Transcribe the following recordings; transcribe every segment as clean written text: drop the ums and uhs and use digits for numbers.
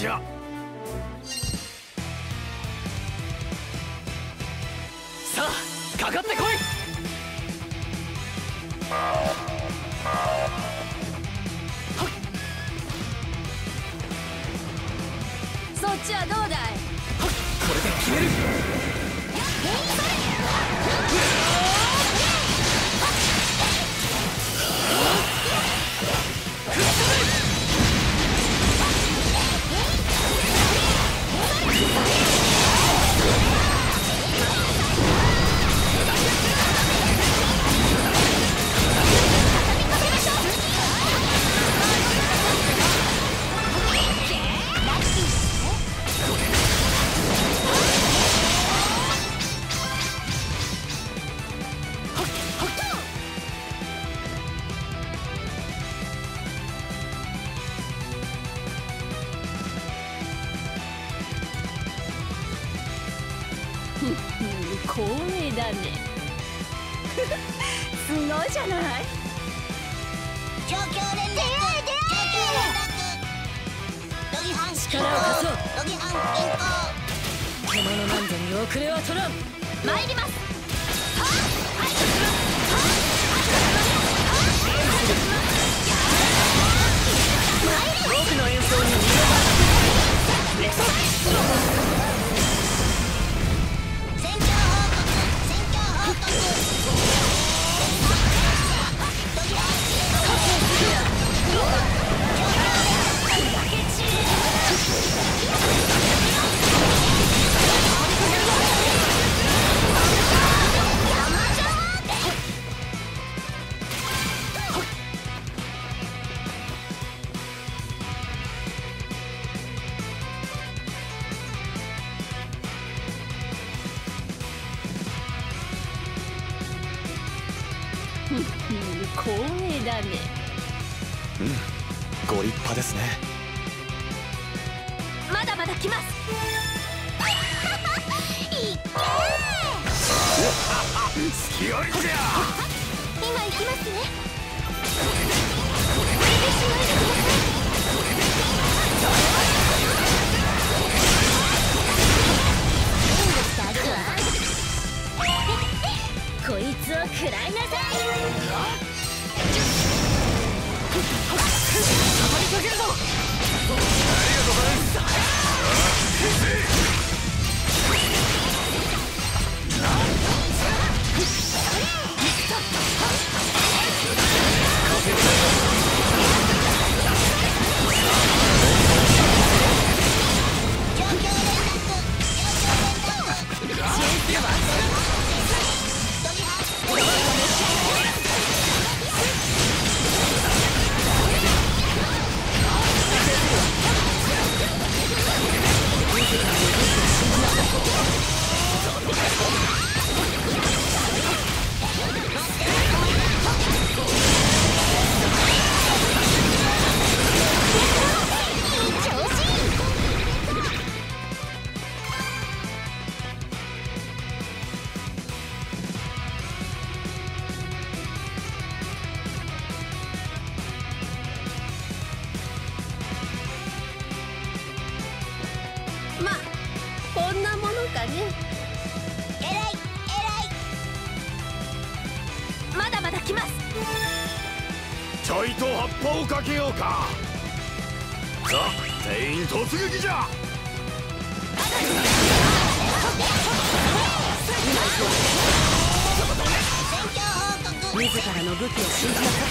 じゃ。さあ、かかってこい。そっちはどうだい？はっ、これで決める。光栄だね。すごいじゃない。状況連絡、ロギハン進行、ロギハン進行。獣なんぞに遅れは取らん。参ります。はっ、はい、はっ、はい、僕の演奏に見よう。行くぞ。光栄だね。うん、ご立派ですね。まだまだ来ますいっけー隙ありじゃ。今行きますね。これでしまいでください。こいつを食らいなさい。たたりかけるぞ。ありがとうございます。えらい、えらい。まだまだ来ます。ちょいと葉っぱをかけようか。さあ、全員突撃じゃ。自らの武器を信じなさい。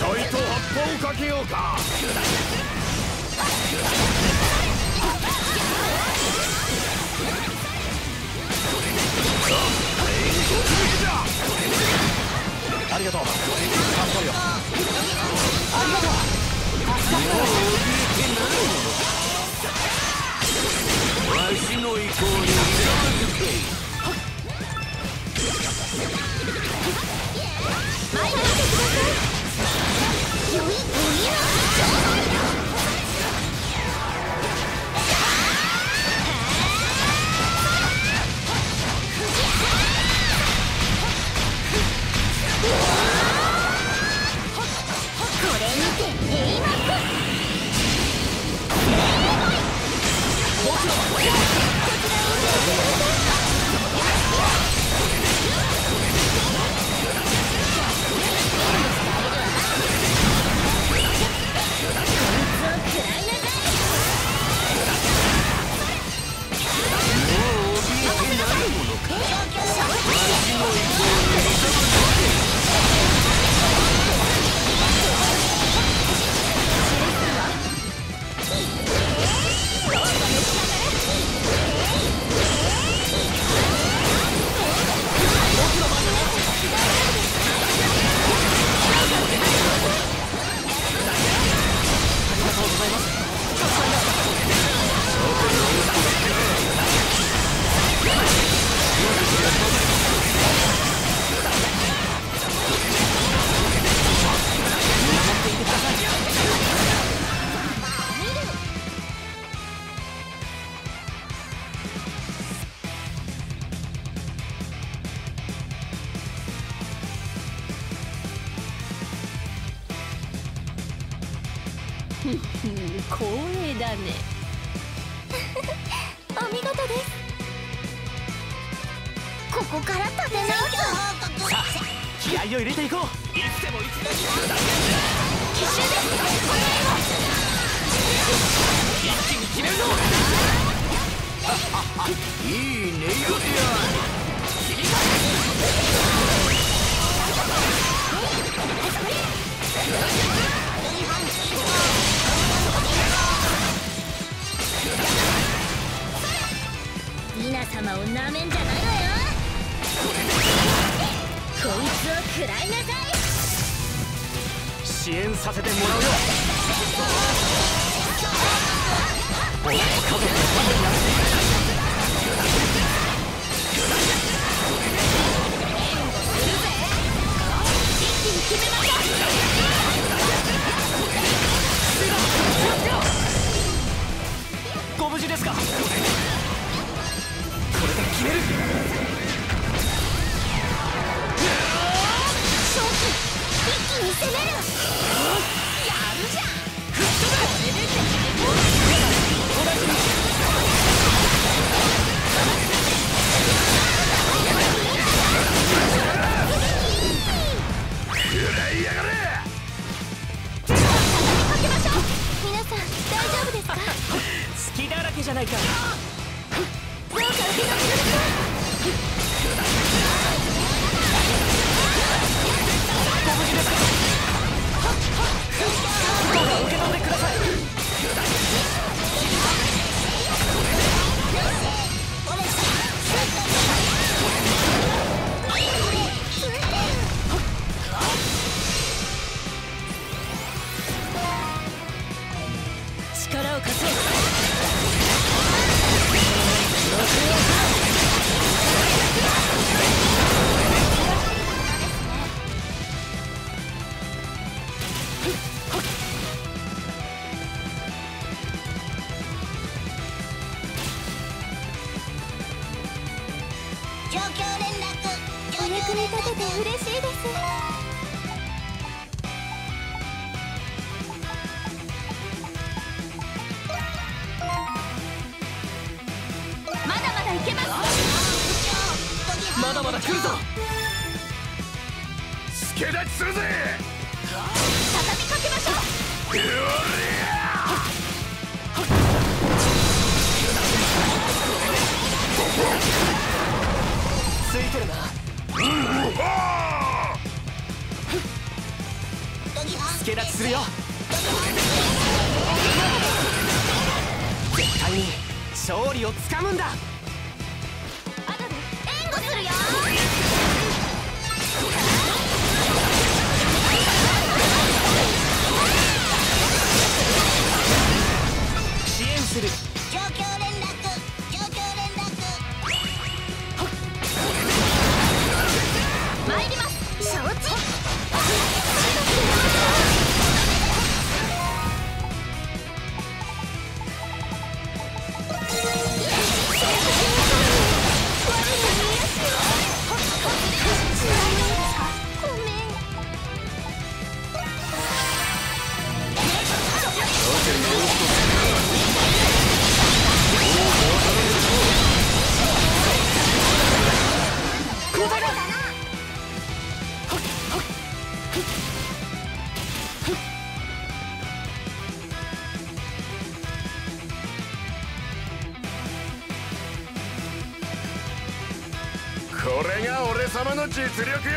ちょいと葉っぱをかけようか。ありがとう。わしの意向に近づけ。よいお見合い。光栄だねお見事です。ここから立て直す。さあ気合を入れていこう。いつでもいつでも奇襲です。一気に決めるぞ。いいねよてやリナ様をなめんじゃないわよ。こいつを食らいなさい。支援させてもらうよ。俺の家族のためになって一気に決めましょう。ご無事ですか。これで決める。正気一気に攻める。やるじゃん。これで決める。食らいやがれ。じゃあ畳みかけましょう。皆さん大丈夫ですか。隙だらけじゃないか。どうか受け止めてください。力を貸そう。実力よ。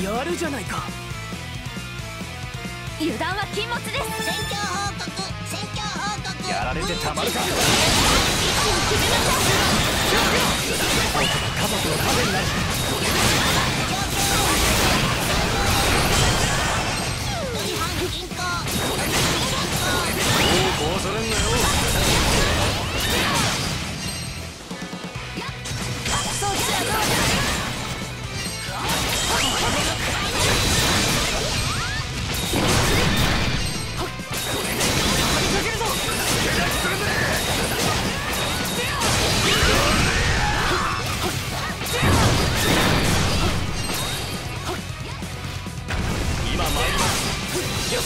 やるじゃないか。油断は禁物です。戦況報告。戦況報告。やられてたまるか。家族のためになる。今参ります。よ。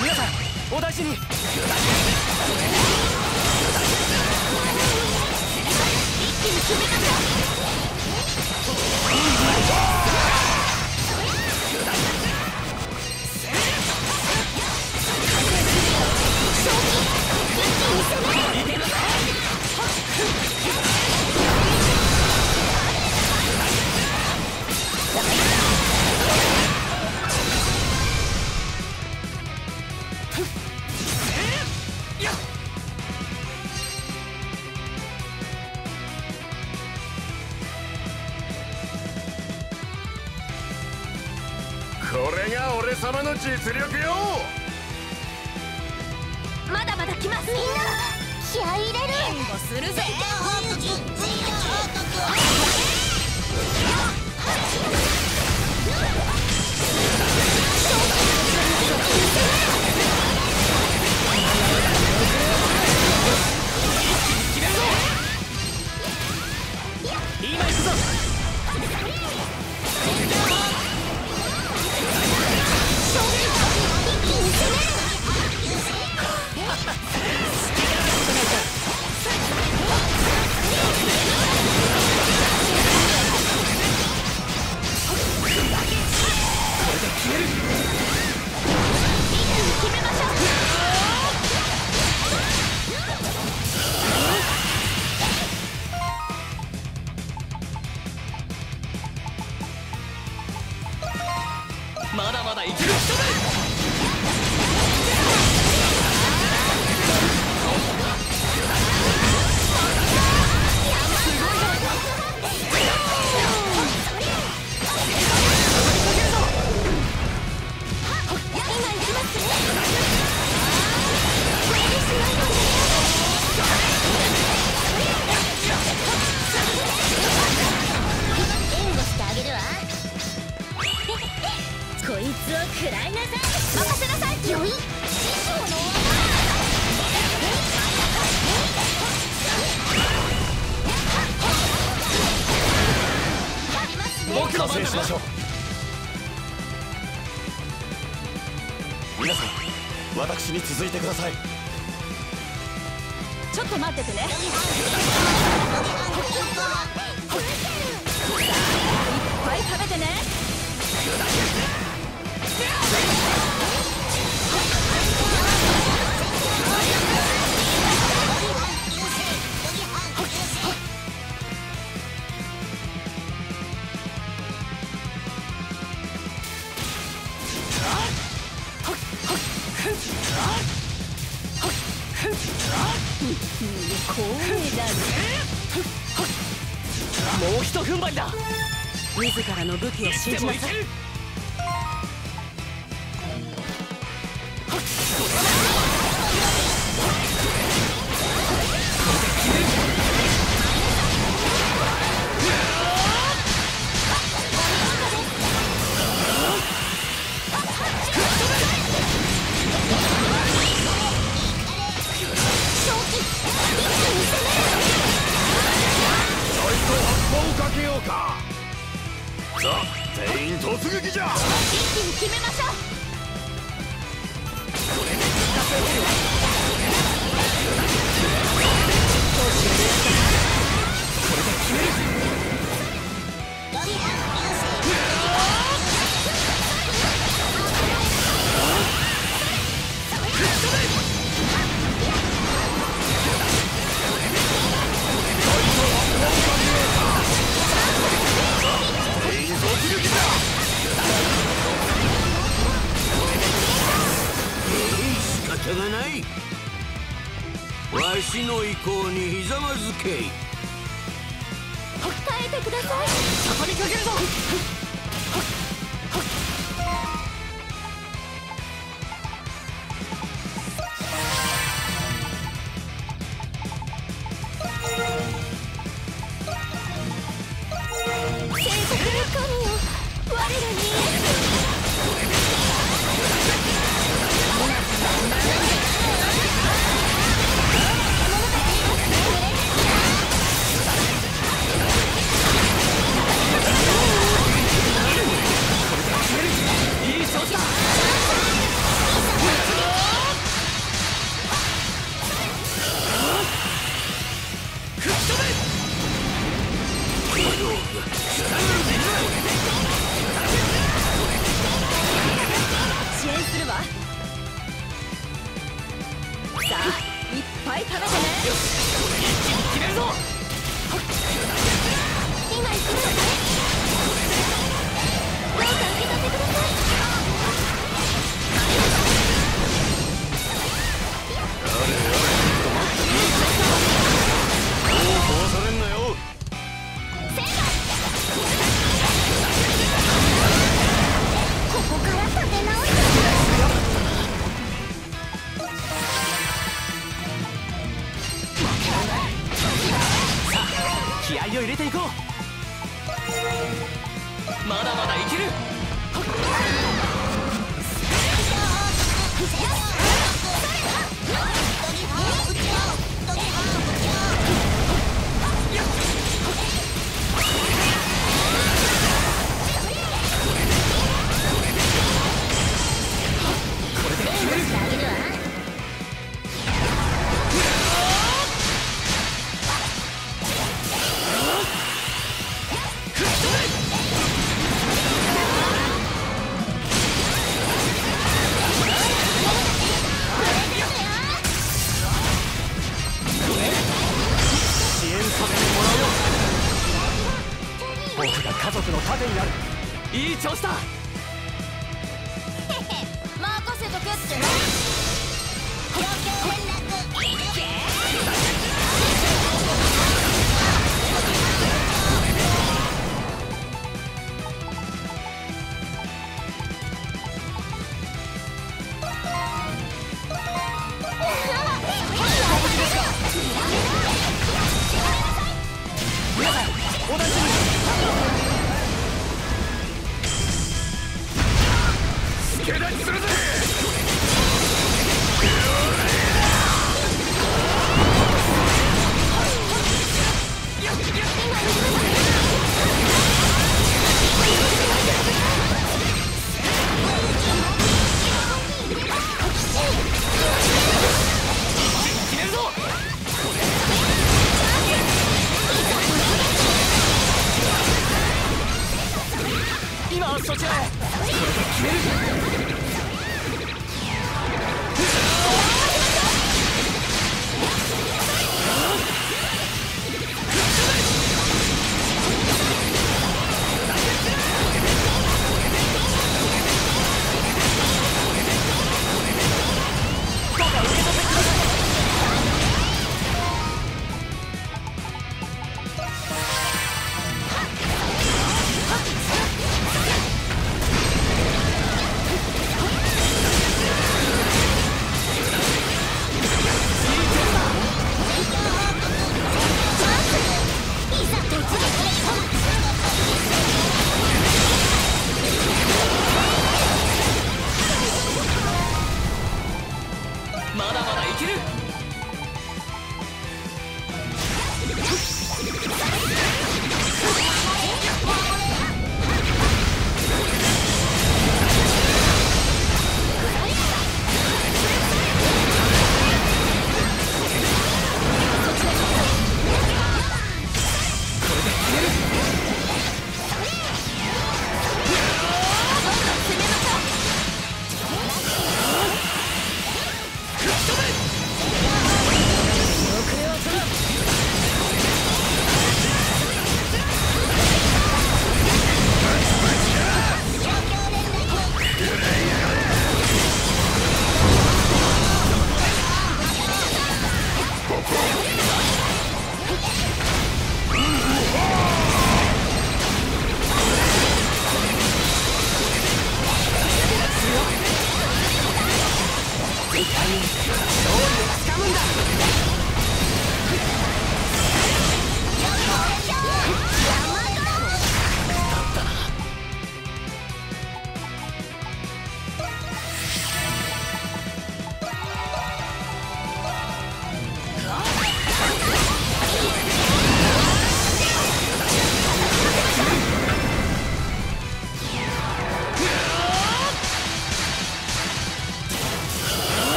皆さんお大事に。これが俺様の実力よ。まだまだ来ます。みんな気合い入れる。援護するぜ。今行くぞ。まだまだ生きる人だ。失礼しましょう。皆さん私に続いてください。ちょっと待っててね。いっぱい食べてね。もうひと踏ん張りだ。自らの武器を信じなさい。全員突撃。わしの意向にひざまずけい。答えてください。畳みかけるぞ。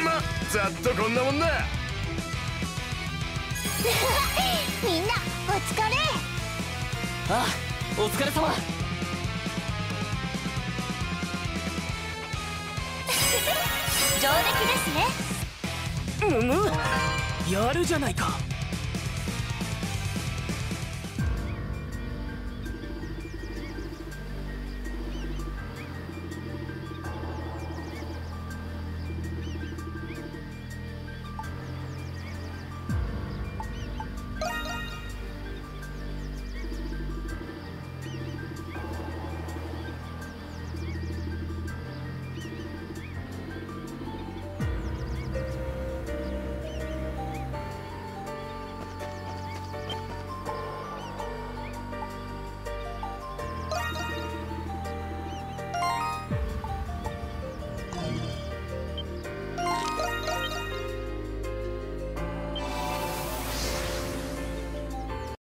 ま、ざっとこんなもんだ。みんなお疲れ。あ、お疲れ様。上出来ですね。むむ、やるじゃないか。